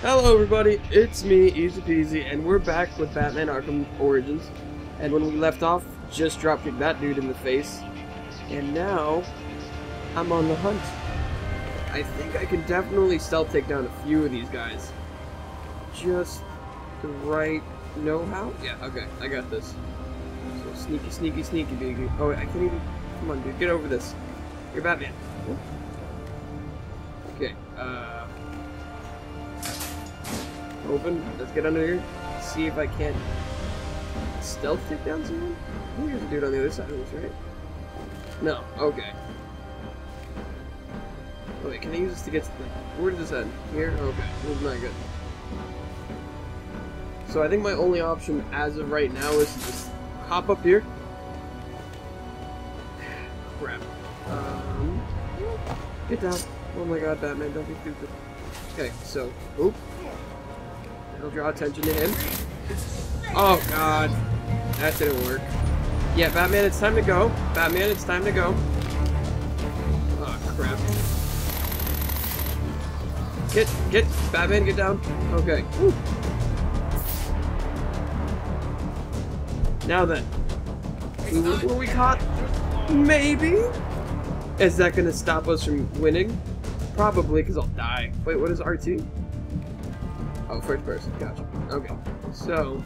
Hello everybody, it's me, Easy Peasy, and we're back with Batman Arkham Origins. And when we left off, just dropkicked that dude in the face. And now, I'm on the hunt. I think I can definitely stealth take down a few of these guys. Just the right know-how? Yeah, okay, I got this. So sneaky, sneaky, sneaky, baby. Oh, wait, I can't even... Come on, dude, get over this. You're Batman. Okay, open. Let's get under here. See if I can't stealth take down someone. I think there's a dude on the other side of this, right? No. Okay. Oh, wait, can I use this to get to the... Where does this end? Here? Okay. This is not good. So I think my only option as of right now is to just hop up here. Crap. Get down. Oh my god, Batman, don't be stupid. Okay, so... Oop. It'll draw attention to him. Oh god, that didn't work. Yeah, Batman, it's time to go. Batman, it's time to go. Oh crap. Get, Batman, get down. Okay. Woo. Now then, were we caught? Maybe. Is that gonna stop us from winning? Probably, because I'll die. Wait, what is RT? Oh, first person, gotcha. Okay, so...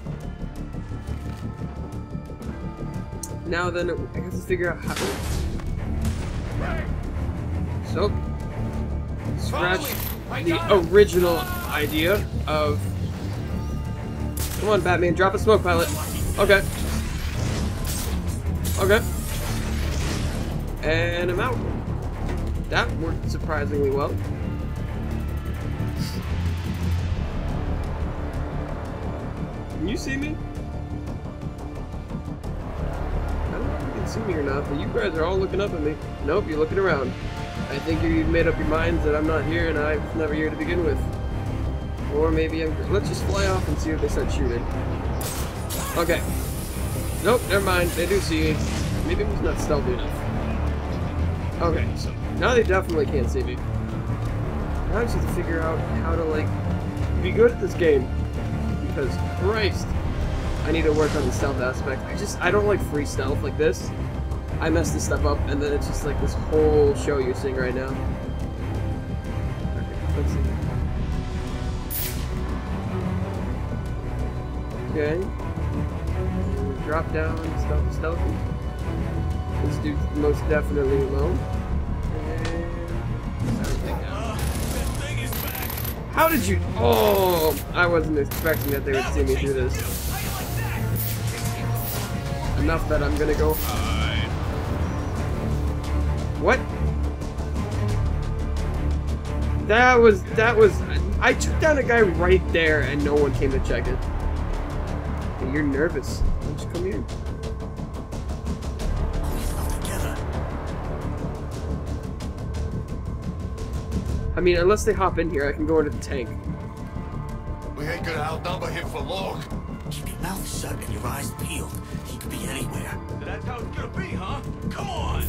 Now then, I have to figure out how... So... Scratch the original idea of... Come on, Batman, drop a smoke pilot. Okay. Okay. And I'm out. That worked surprisingly well. Can you see me? I don't know if you can see me or not, but you guys are all looking up at me. Nope, you're looking around. I think you've made up your minds that I'm not here and I was never here to begin with. Or maybe I'm... Let's just fly off and see if they start shooting. Okay. Nope, never mind. They do see me. Maybe it was not stealthy enough. Okay, so now they definitely can't see me. Now I just have to figure out how to, like, be good at this game. Because, Christ, I need to work on the stealth aspect. I don't like free stealth like this. I mess this stuff up, and then it's just like this whole show you're seeing right now. Okay, let's see. Okay. Drop down, stealth. This dude's most definitely alone. How did you? Oh, I wasn't expecting that they would see me do this. Enough that I'm gonna go hide. What? That was. I took down a guy right there, and no one came to check it. Hey, you're nervous. Just come here. I mean, unless they hop in here, I can go into the tank. We ain't gonna outnumber him for long. Keep your mouth shut and your eyes peeled. He could be anywhere. That's how it's gonna be, huh? Come on!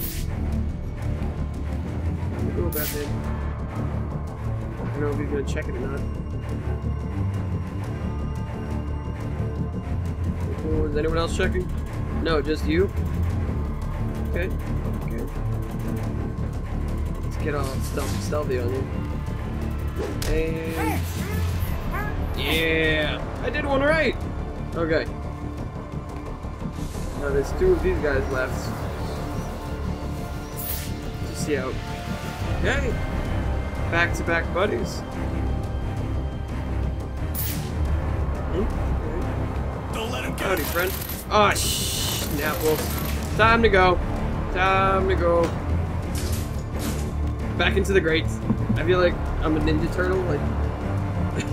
I'm gonna go back in. I don't know if he's gonna check it or not. Oh, is anyone else checking? No, just you. Okay. Get all stealthy on you. And... Yeah! I did one right! Okay. Now there's two of these guys left. Just see how... Okay! Back-to-back buddies. Don't let him go! Howdy, friend. Ah, oh, Snapples. Time to go. Time to go. Back into the grates. I feel like I'm a ninja turtle. Like,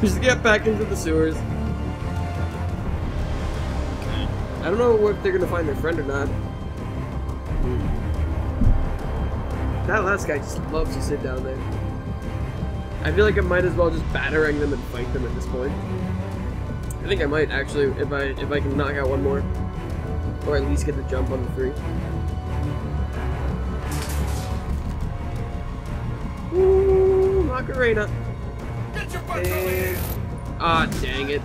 just get back into the sewers. Okay. I don't know if they're gonna find their friend or not. That last guy just loves to sit down there. I feel like I might as well just battering them and fight them at this point. I think I might actually, if I can knock out one more, or at least get the jump on the three. Ooh, Macarena. Get your butt over here. Ah, dang it.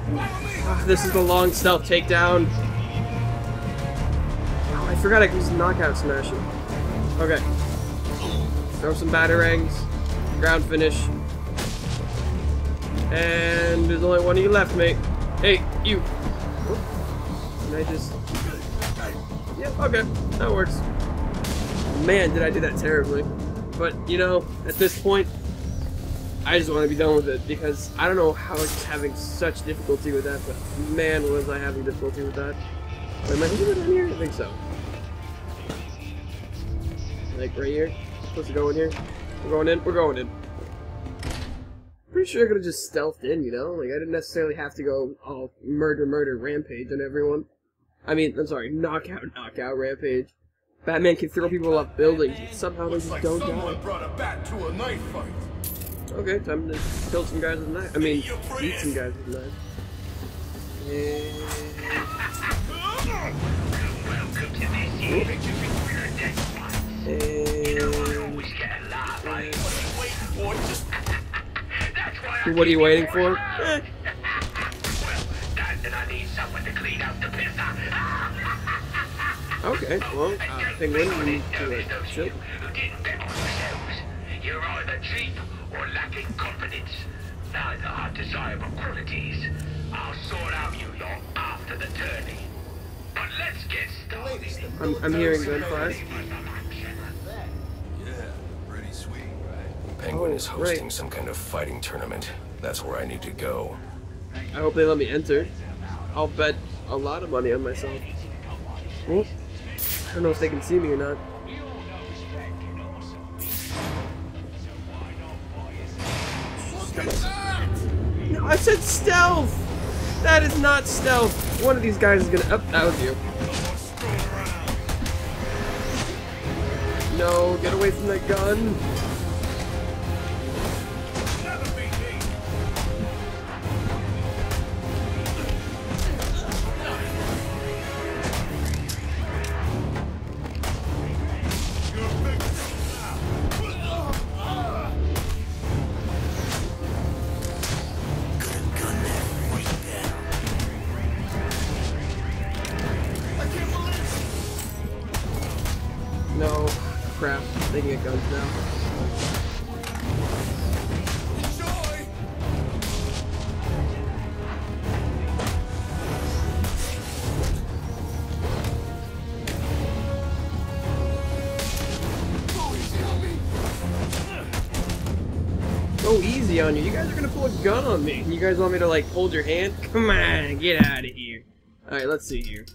This is the long stealth takedown. Oh, I forgot I could use knockout smashing. Okay. Throw some batarangs. Ground finish. And there's only one of you left, mate. Hey, you. Can I just... Yep, yeah, okay. That works. Man, did I do that terribly. But, you know, at this point, I just want to be done with it, because I don't know how I was having such difficulty with that, but man, was I having difficulty with that. Wait, am I doing it in here? I think so. Like, right here? Supposed to go in here? We're going in? We're going in. Pretty sure I could have just stealthed in, you know? Like, I didn't necessarily have to go all murder, rampage on everyone. I mean, I'm sorry, knockout, rampage. Batman can throw people off buildings, but somehow they just don't die. Brought a bat to a knife fight. Okay, time to kill some guys with a knife. I mean, eat some guys with a knife. And... What are you waiting for? Okay, well, Penguin, you need to chill. You're either cheap or lacking confidence. Neither are desirable qualities. I'll sort out you lot after the tourney. But let's get started. I'm hearing gunfire. Yeah, pretty sweet, right? Penguin is hosting some kind of fighting tournament. That's where I need to go. I hope they let me enter. I'll bet a lot of money on myself. Oops. I don't know if they can see me or not. No, I said stealth! That is not stealth! One of these guys is gonna... Oh, that was you. No, get away from that gun. They can get guns now. Enjoy. Go easy on you. You guys are gonna pull a gun on me. You guys want me to like hold your hand? Come on, get out of here. Alright, let's see here.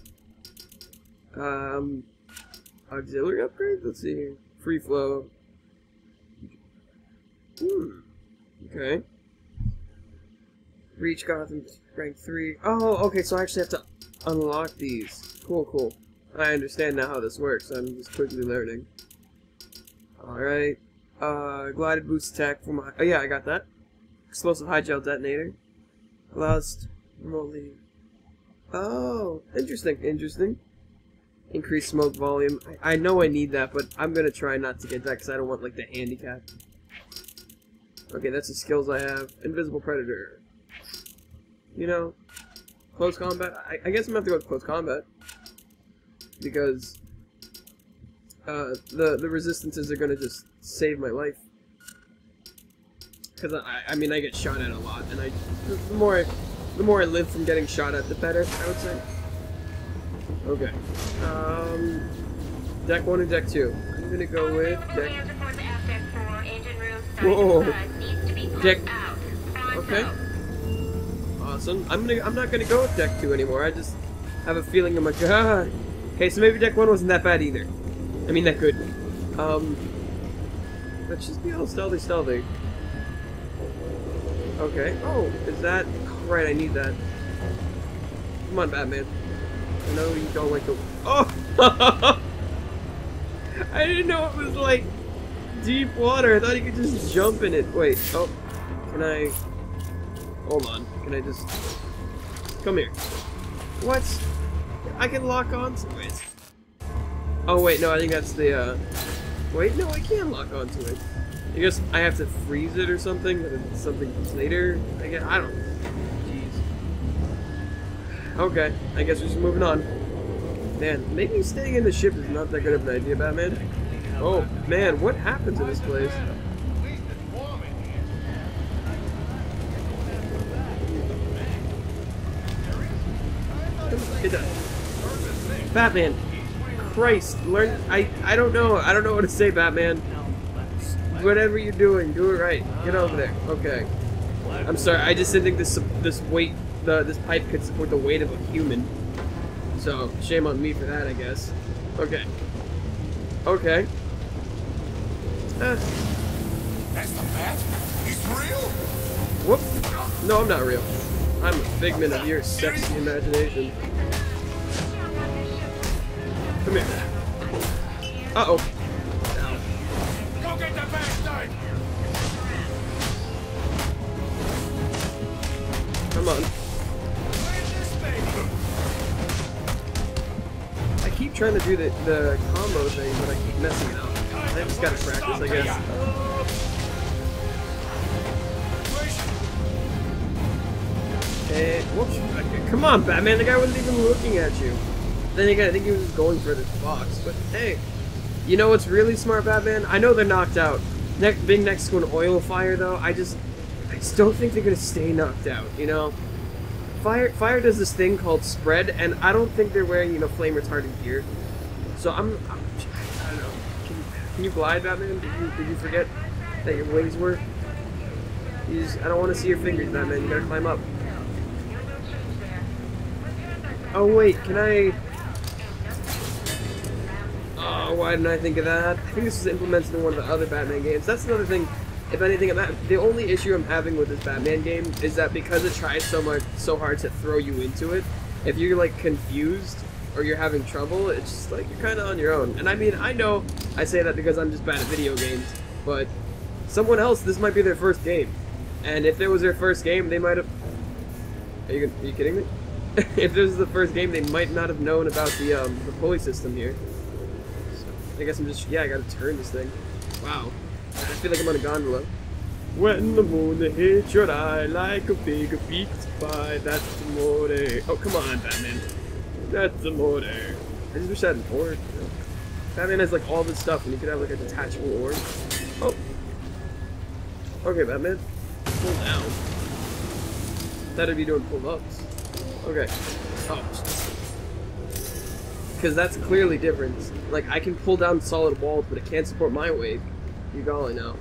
Auxiliary upgrades? Let's see here. Free flow. Okay. Reach Gotham rank 3. Oh, okay, so I actually have to unlock these. Cool, cool. I understand now how this works. I'm just quickly learning. Alright. Glided boost attack for my... Oh, yeah, I got that. Explosive high gel detonator. Allows remotely... Oh, interesting. Increase smoke volume. I know I need that, but I'm gonna try not to get that because I don't want like the handicap. Okay, that's the skills I have. Invisible predator. You know, close combat. I guess I'm gonna have to go with close combat because the resistances are gonna just save my life. Because I mean I get shot at a lot, and the more I live from getting shot at, the better, I would say. Okay. Deck 1 and Deck 2. I'm gonna go with Deck... Whoa! Deck... Okay. Awesome. I'm not gonna go with Deck 2 anymore. I just have a feeling I'm like, ah! Okay, so maybe Deck 1 wasn't that bad either. I mean, that good. Let's just be all stealthy. Okay. Oh, is that... Oh, right, I need that. Come on, Batman. I know you don't like the... Oh! I didn't know it was like deep water. I thought you could just jump in it. Wait, oh, can I... Hold on, can I just... Come here. What? I can lock onto it. Oh wait, no, I think that's the... Wait, no, I can lock onto it. I guess I have to freeze it or something later. I don't... Okay, I guess we're just moving on. Man, maybe staying in the ship is not that good of an idea, Batman. Oh, man, what happened to this place? It does. Batman! Christ, learn... I don't know. I don't know what to say, Batman. Whatever you're doing, do it right. Get over there. Okay. I'm sorry, I just didn't think this pipe could support the weight of a human. So, shame on me for that, I guess. Okay. Okay. That's the bat? He's real? Whoop. No, I'm not real. I'm a figment of your sexy imagination. Come here. Uh-oh. Go get the backside! Come on. I keep trying to do the combo thing, but I keep messing it up. I just gotta practice, I guess. Whoops. Okay. Come on, Batman, the guy wasn't even looking at you. Then again, I think he was going for this box, but hey. You know what's really smart, Batman? I know they're knocked out. Being next to an oil fire, though, I just don't think they're gonna stay knocked out, you know? Fire does this thing called spread, and I don't think they're wearing, you know, flame retardant gear. So I don't know. Can you glide, Batman? Did you forget that your wings were? I don't want to see your fingers, Batman. You gotta climb up. Oh wait, can I... Oh, why didn't I think of that? I think this was implemented in one of the other Batman games. That's another thing, if anything, the only issue I'm having with this Batman game is that because it tries so hard to throw you into it, if you're like confused or you're having trouble, it's just like, you're kind of on your own. And I mean, I know I say that because I'm just bad at video games, but someone else, this might be their first game. And if it was their first game, they might have... Are you kidding me? If this is the first game, they might not have known about the pulley system here. So, I guess I'm just... Yeah, I gotta turn this thing. Wow. I feel like I'm on a gondola. When the moon hits your eye like a big pie, that's amore. Oh, come on, Batman. That's amore. I just wish I had an orb. Batman has, like, all this stuff, and you could have, like, a detachable orb. Oh. Okay, Batman. Pull down. That'd be doing pull-ups. Okay. Oh. Because that's clearly different. Like, I can pull down solid walls, but it can't support my weight. You golly now.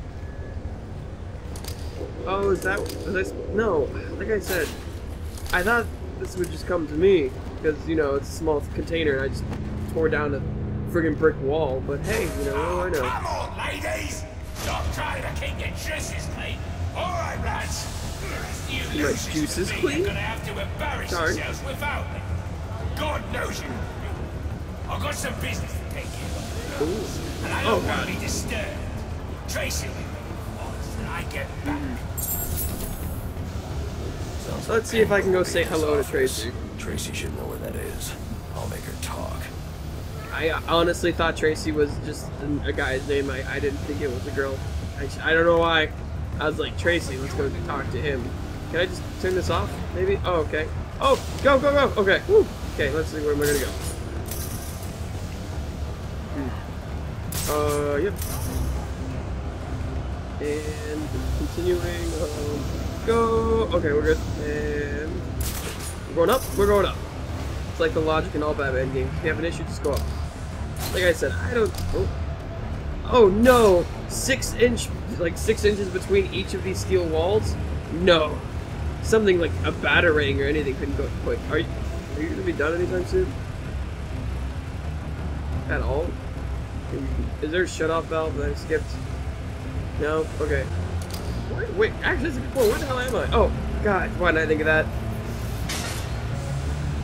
Oh, is that... No, like I said, I thought this would just come to me. Because, you know, it's a small container, and I just tore down a friggin' brick wall. But hey, you know, what do I know? Come on, ladies! Stop trying to keep your juices clean! Alright, lads! You my juices clean? Sorry. God knows you. I've got some business to take care of. And I don't want to be disturbed. Tracy with me until I get back. So let's see if I can go say hello to Tracy. Tracy should know where that is. I'll make her talk. I honestly thought Tracy was just a guy's name. I didn't think it was a girl. I don't know why. I was like, Tracy, let's go talk to him. Can I just turn this off, maybe? Oh, okay. Oh, go, go, go! Okay, woo! Okay, let's see, where am I gonna go? Yep. And continuing, go! Okay, we're good. And... we're going up, we're going up. It's like the logic in all Batman games. If you have an issue, just go up. Like I said, I don't... Oh, oh no! 6 inch... like 6 inches between each of these steel walls? No. Something like a batarang or anything couldn't go quick. Are you gonna be done anytime soon? At all? Is there a shut-off valve that I skipped? No? Okay. Wait, actually, that's before. Where the hell am I? Oh, God, why didn't I think of that?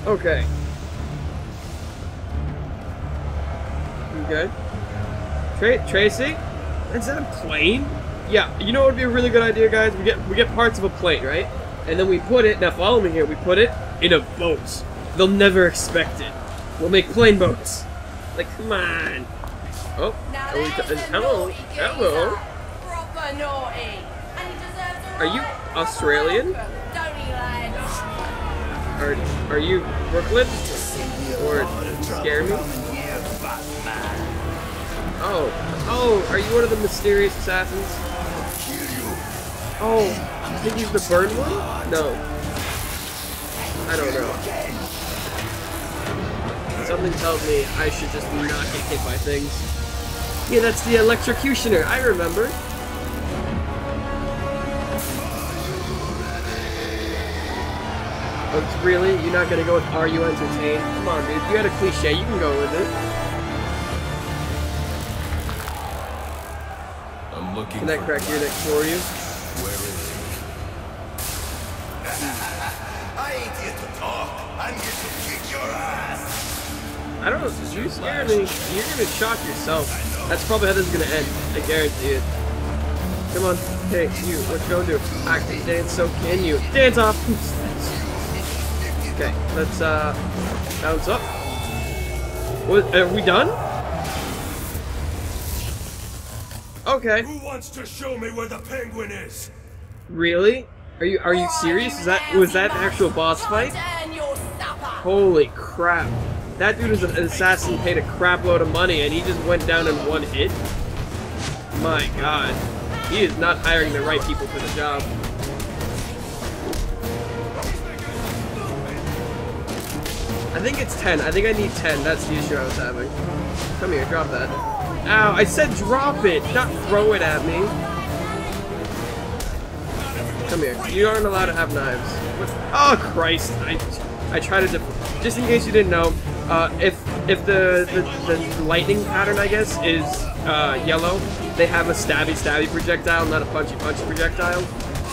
Okay. Okay. Tracy? Is that a plane? Yeah, you know what would be a really good idea, guys? We get parts of a plane, right? And then we put it, now follow me here, we put it in a boat. They'll never expect it. We'll make plane boats. Like, come on. Oh, hello. Hello. Are you Australian? Are Are you Brooklyn? Or scare me? Oh. Oh, are you one of the mysterious assassins? Oh, I think he's the burn one? No. I don't know. Something tells me I should just not get hit by things. Yeah, that's the Electrocutioner, I remember. But really? You're not gonna go with Are You Entertained? Come on, dude. You had a cliche, you can go with it. I'm looking. Can that crack your neck for you? Where is he? I ain't here to talk. I'm here to kick your ass. I don't know, you scared me. You're gonna shock yourself. That's probably how this is gonna end. I guarantee it. Come on. Hey, you, what you gonna do? I can dance, so can you. Dance off! Okay, let's, bounce up. What, are we done? Okay. Who wants to show me where the Penguin is? Really? Are you serious? Was that an actual boss fight? Holy crap. That dude is an assassin, paid a crapload of money, and he just went down in one hit? My god. He is not hiring the right people for the job. I think it's 10. I think I need 10. That's the issue I was having. Come here, drop that. Ow, I said drop it, not throw it at me. Come here. You aren't allowed to have knives. Oh, Christ. I tried to... Just in case you didn't know, if the lightning pattern, I guess, is yellow, they have a stabby-stabby projectile, not a punchy-punchy projectile.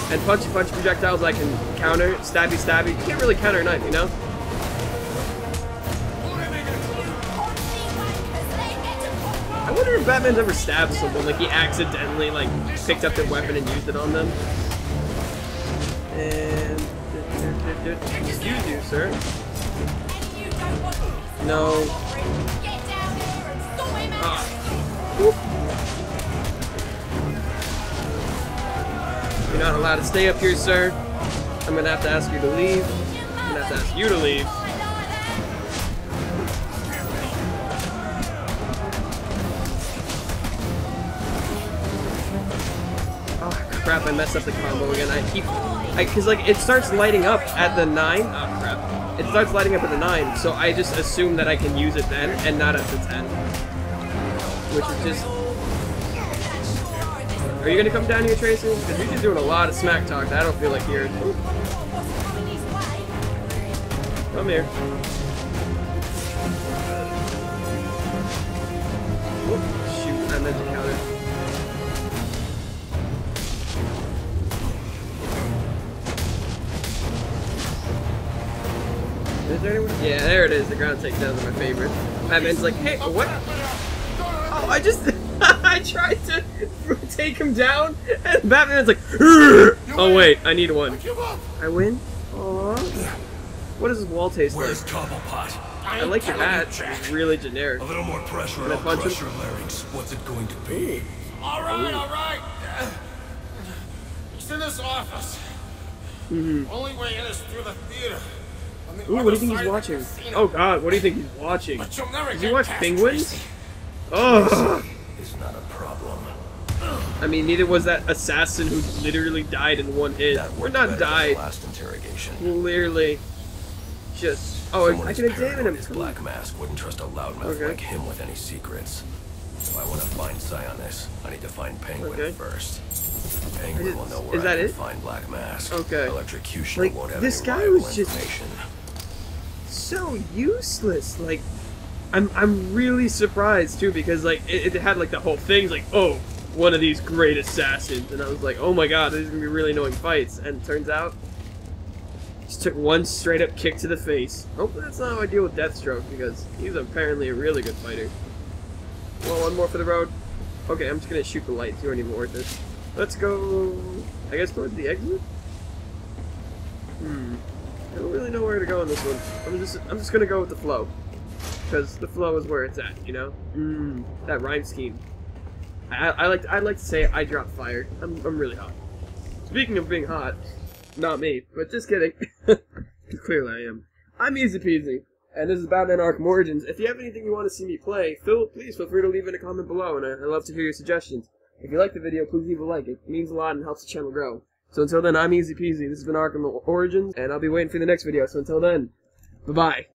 And punchy-punchy projectiles I can counter, stabby-stabby, you can't really counter a knife, you know? I wonder if Batman's ever stabbed someone, like he accidentally, like, picked up their weapon and used it on them. And... Excuse you, sir. No. You're not allowed to stay up here, sir. I'm gonna have to ask you to leave. I'm gonna have to ask you to leave. Oh crap! I messed up the combo again. Cause like it starts lighting up at the 9. Oh crap. It starts lighting up at the 9, so I just assume that I can use it then, and not at the 10. Which is just... Are you gonna come down here, Tracy? Because you're just doing a lot of smack talk that I don't feel like hearing. Come here. Whoop, shoot, I meant to counter. Is there anyone? Yeah, there it is. The ground takedowns are my favorite. Batman's like, hey, what? Oh, I just... I tried to take him down, and Batman's like, oh, wait, I need one. I win? Aww. What does this wall taste like? I like your hat. It's really generic. A little more pressure and I'll crush your larynx. What's it going to be? Alright, alright. It's in this office. Only way in is through the theater. Ooh, what do you think he's watching? Oh god, what do you think he's watching? Does he watch penguins? Ugh! It's not a problem. I mean, neither was that assassin who literally died in one hit. We're not died. Last interrogation. Clearly. Just... Oh, I can examine him. His Black Mask wouldn't trust a loudmouth like him with any secrets. If I want to find Sionis, I need to find Penguin first. Penguin will know where I can find Black Mask. Okay. Electrocution won't have any reliable information. So useless. Like, I'm really surprised too, because like it had like the whole thing like, oh, one of these great assassins, and I was like, oh my god, these are gonna be really annoying fights, and it turns out just took one straight up kick to the face. Hopefully that's not how I deal with Deathstroke, because he's apparently a really good fighter. Well, one more for the road. Okay, I'm just gonna shoot the lights. You aren't even worth it. Let's go, I guess, towards the exit. I don't really know where to go on this one. I'm just gonna go with the flow, because the flow is where it's at, you know. That rhyme scheme. I like to say I drop fire. I'm really hot. Speaking of being hot, not me, but just kidding. Clearly I am. I'm Easy Peasy, and this is Batman Arkham Origins. If you have anything you want to see me play, please feel free to leave in a comment below, and I'd love to hear your suggestions. If you like the video, please leave a like. It means a lot and helps the channel grow. So until then, I'm Easy Peasy, this has been Arkham Origins, and I'll be waiting for the next video, so until then, bye-bye.